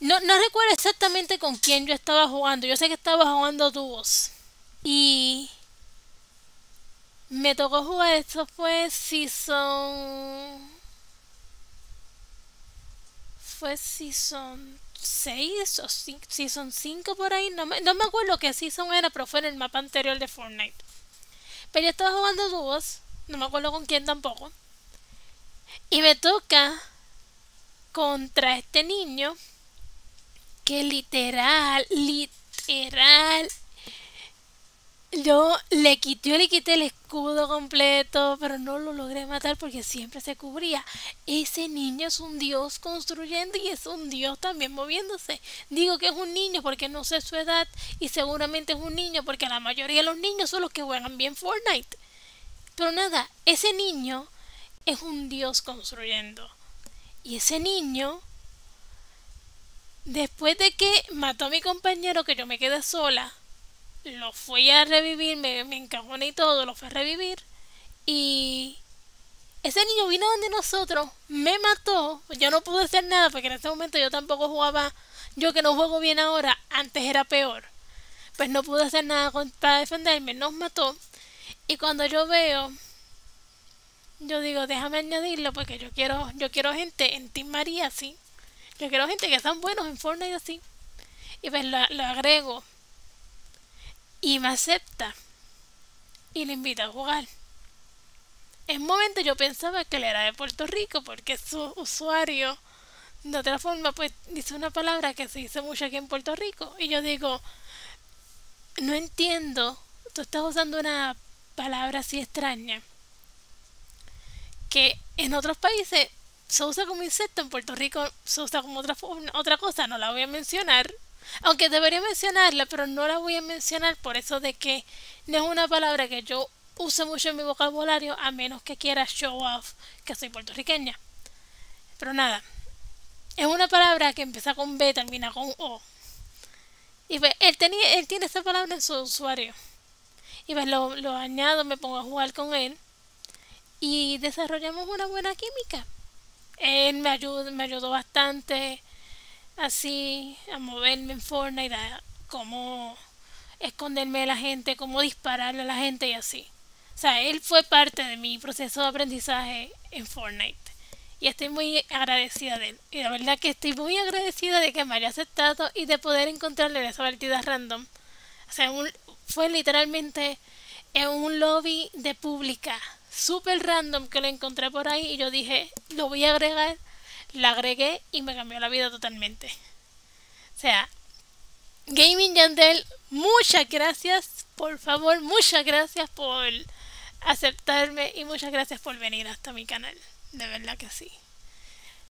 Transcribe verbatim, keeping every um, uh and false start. No, no recuerdo exactamente con quién yo estaba jugando. Yo sé que estaba jugando dúos. Y me tocó jugar, esto fue Season... Fue Season seis o Season cinco por ahí. No me, no me acuerdo qué Season era, pero fue en el mapa anterior de Fortnite. Pero yo estaba jugando dúos. No me acuerdo con quién tampoco. Y me toca contra este niño que literal, literal, yo le quité, yo le quité el escudo completo, pero no lo logré matar porque siempre se cubría. Ese niño es un dios construyendo y es un dios también moviéndose. Digo que es un niño porque no sé su edad y seguramente es un niño porque la mayoría de los niños son los que juegan bien Fortnite. Pero nada, ese niño es un dios construyendo. Y ese niño, después de que mató a mi compañero, que yo me quedé sola, lo fui a revivir, me, me encajoné y todo, lo fui a revivir. Y ese niño vino donde nosotros, me mató, yo no pude hacer nada porque en ese momento yo tampoco jugaba, yo que no juego bien ahora, antes era peor. Pues no pude hacer nada para defenderme, nos mató. Y cuando yo veo... Yo digo, déjame añadirlo porque yo quiero yo quiero gente en Team María, sí. Yo quiero gente que sean buenos en Fortnite, así. Y pues lo, lo agrego. Y me acepta. Y le invita a jugar. En un momento yo pensaba que él era de Puerto Rico porque su usuario, de otra forma, pues dice una palabra que se dice mucho aquí en Puerto Rico. Y yo digo, no entiendo, tú estás usando una palabra así extraña que en otros países se usa como insecto, en Puerto Rico se usa como otra, otra cosa, no la voy a mencionar, aunque debería mencionarla, pero no la voy a mencionar por eso de que no es una palabra que yo use mucho en mi vocabulario, a menos que quiera show off que soy puertorriqueña. Pero nada, es una palabra que empieza con B, termina con O, y pues, él, tenía, él tiene esa palabra en su usuario, y pues lo, lo añado, me pongo a jugar con él, y desarrollamos una buena química. Él me ayudó, me ayudó bastante así a moverme en Fortnite, a cómo esconderme de la gente, cómo dispararle a la gente y así. O sea, él fue parte de mi proceso de aprendizaje en Fortnite. Y estoy muy agradecida de él. Y la verdad que estoy muy agradecida de que me haya aceptado y de poder encontrarle en esa partida random. O sea, un, fue literalmente en un lobby de pública. Súper random que lo encontré por ahí y yo dije, lo voy a agregar, la agregué y me cambió la vida totalmente. O sea, Gaming Yandel, muchas gracias, por favor, muchas gracias por aceptarme y muchas gracias por venir hasta mi canal, de verdad que sí.